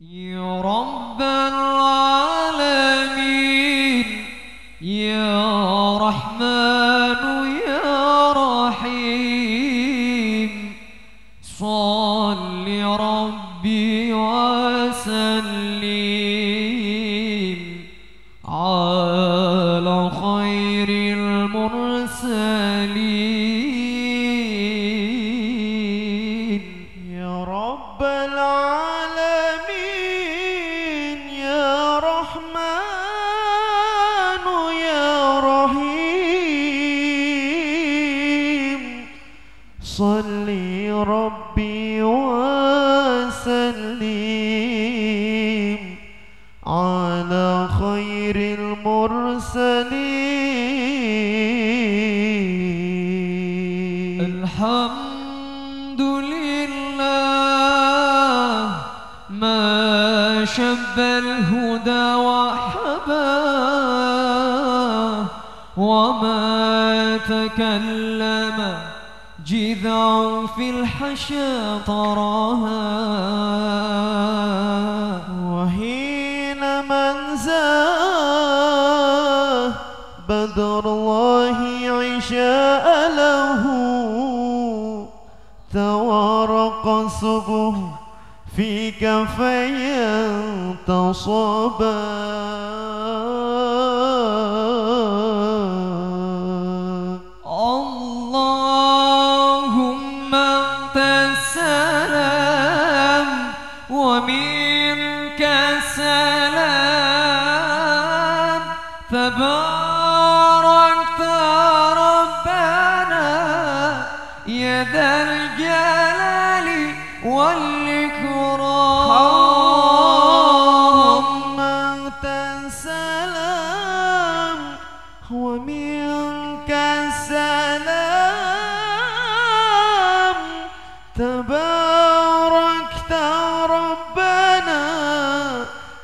يا رب العالمين يا رحمن يا رحيم صل ربي وسلم على خير المرسلين يا رب العالمين صلي ربي وسلم على خير المرسلين الحمد لله ما شب الهدى وحباه وما تكلم جذع في الحشا طراها وحين منزاه بدر الله عشاء له توارق الصبح في كفيا تصبا ومنك السلام تباركت ربنا يا ذا الجلال والإكرام اللهم أنت السلام ومنك السلام تباركت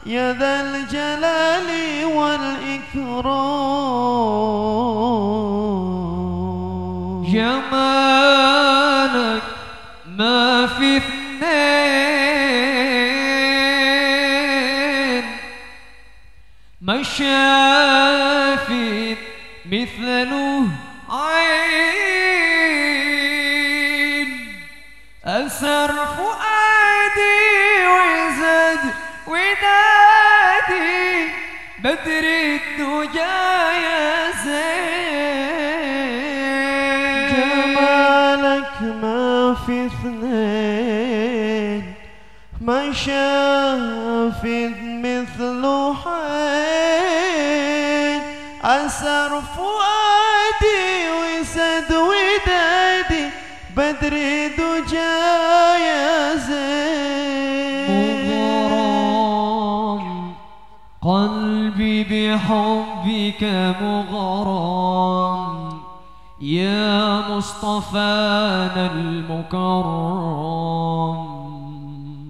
يا ذا الجلال والإكرام جمالك ما في اثنين ما شافت مثله عين أسر فؤادي وزاد ونادي بدر الدجا يا زين جمالك ما في اثنين ما شافت مثله حين أسر فؤادي وسد ودادي بدر الدجا يا زين قلبي بحبك مغرم يا مصطفانا المكرم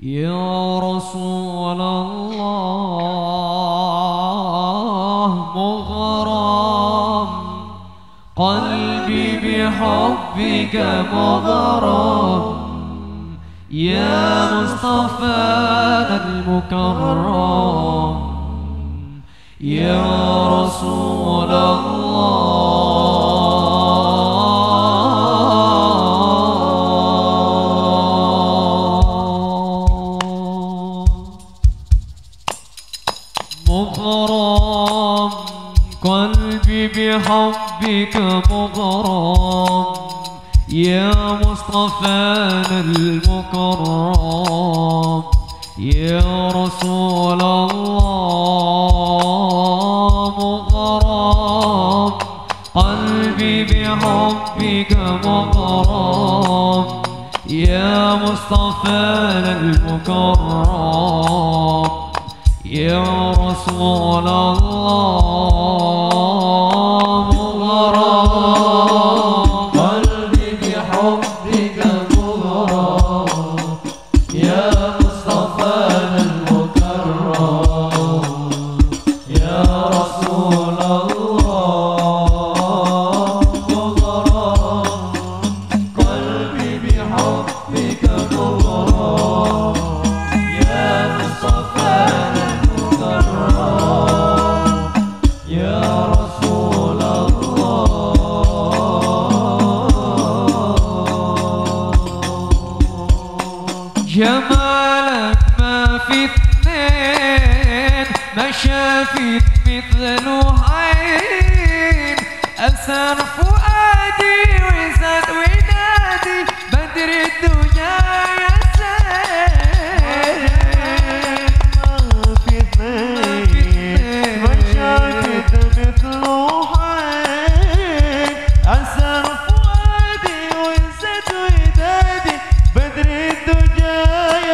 يا رسول الله مغرم قلبي بحبك مغرم يا مصطفانا المكرم يا رسول الله مغرم قلبي بحبك مغرم يا مصطفانا المكرم يا رسول الله مغرم قلبي بحبك مغرم يا مصطفانا المكرم يا رسول الله مغرم يا فتين ما شافت مثل عين أسر فؤادي وزاد ودادي بدر الدنيا يا زين ما فتين ما شافت مثل عين أسر فؤادي وزاد ودادي بدر الدنيا يا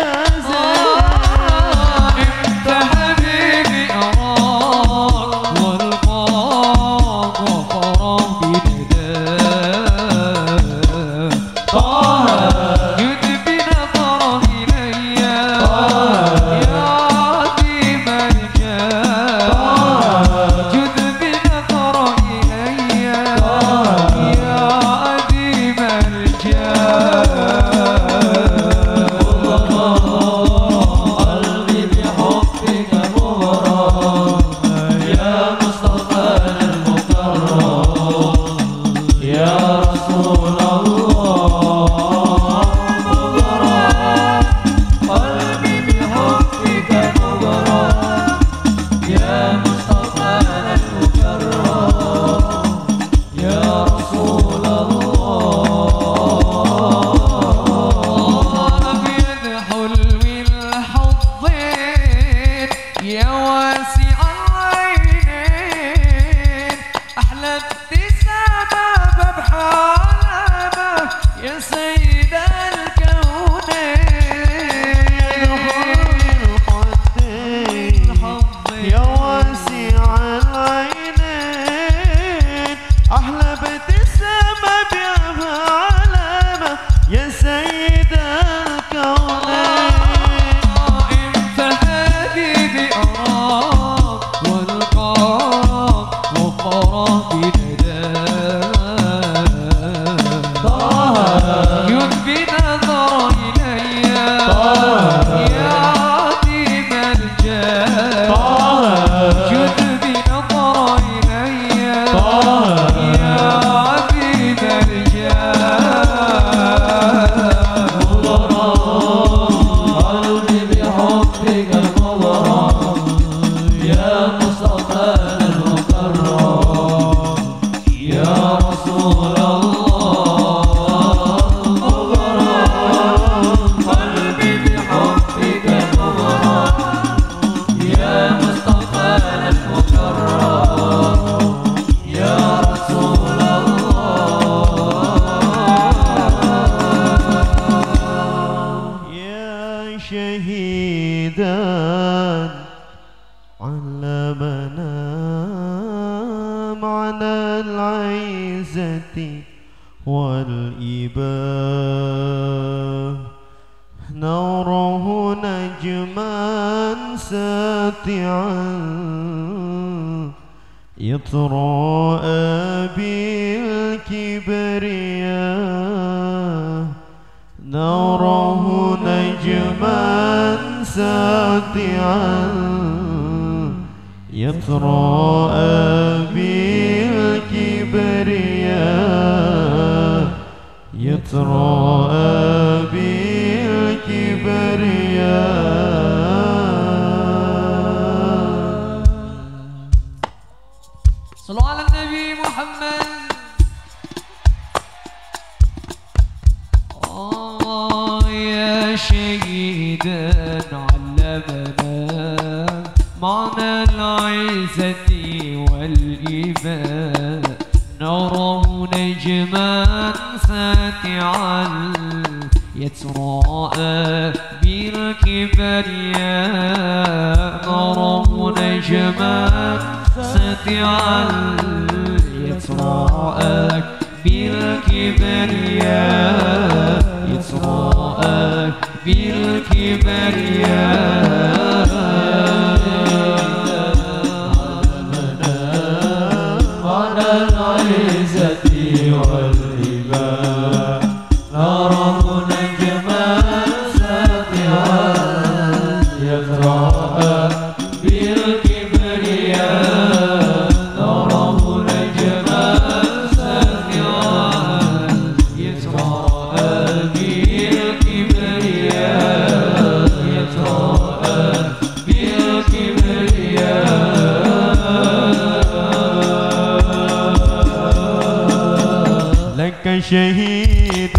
شهيد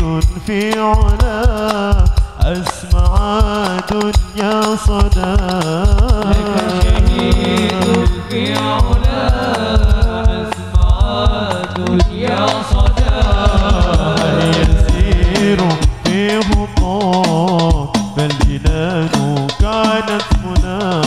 في علا أسمع دنيا صدى. لك شهيد في علا أسمع دنيا صدى. يسير في هبوط بل بلاده كانت منى.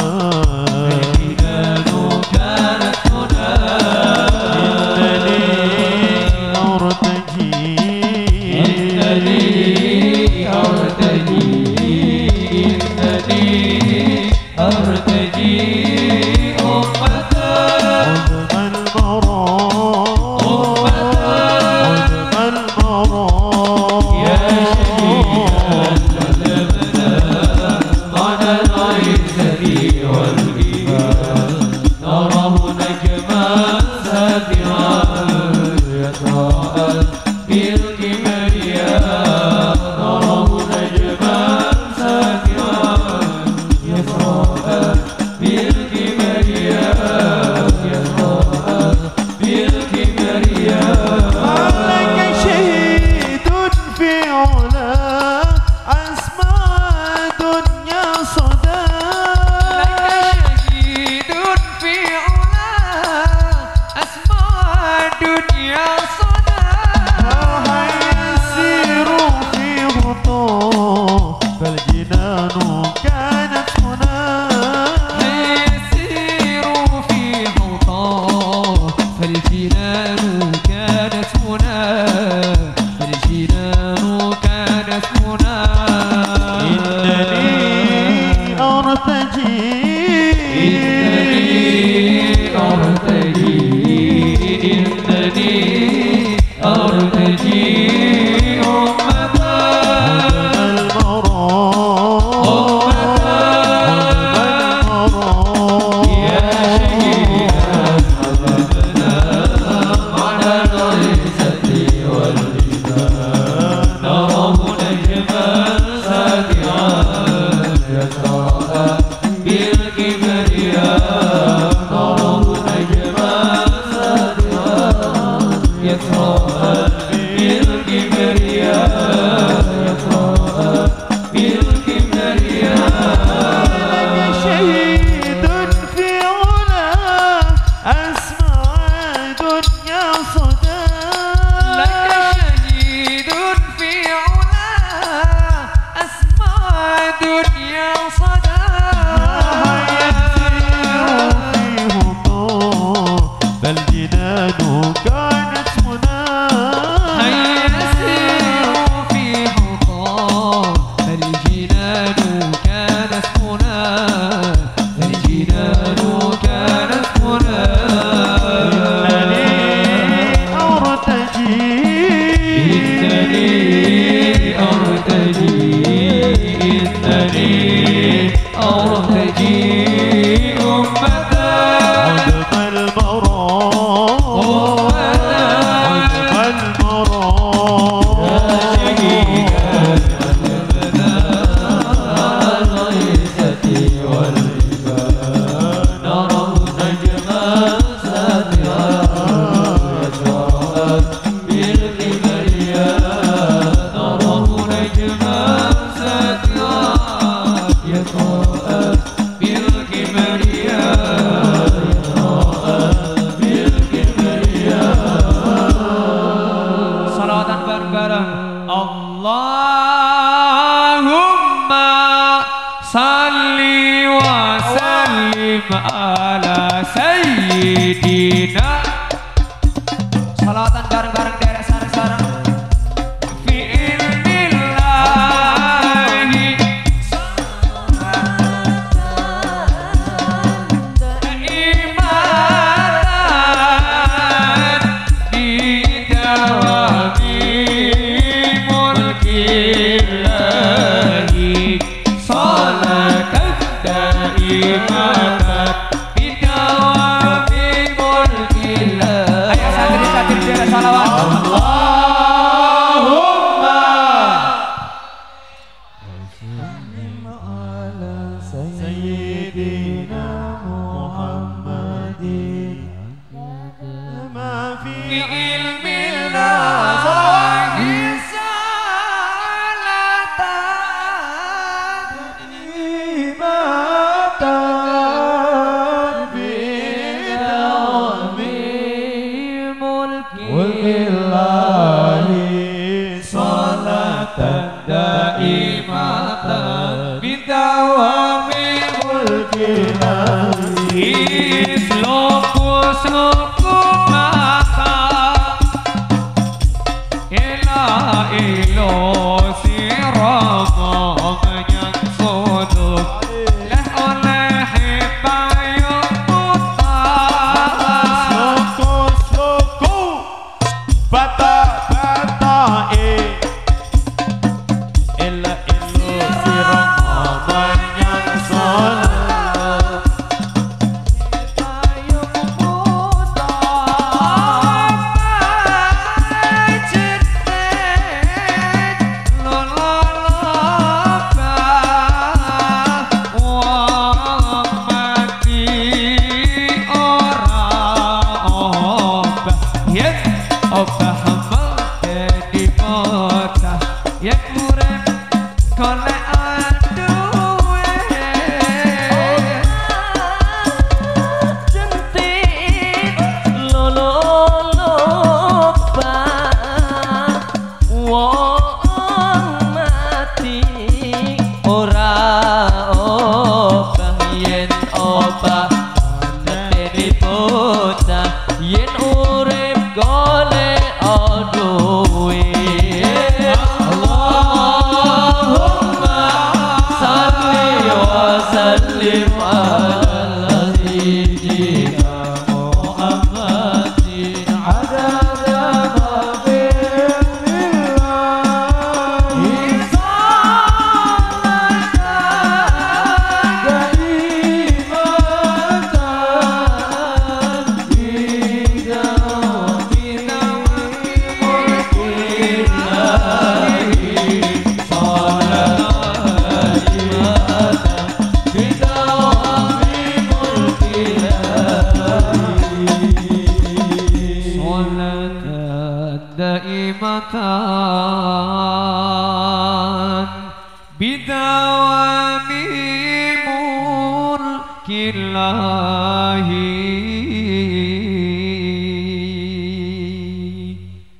في علم الله.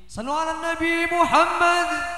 صلوا على النبي محمد.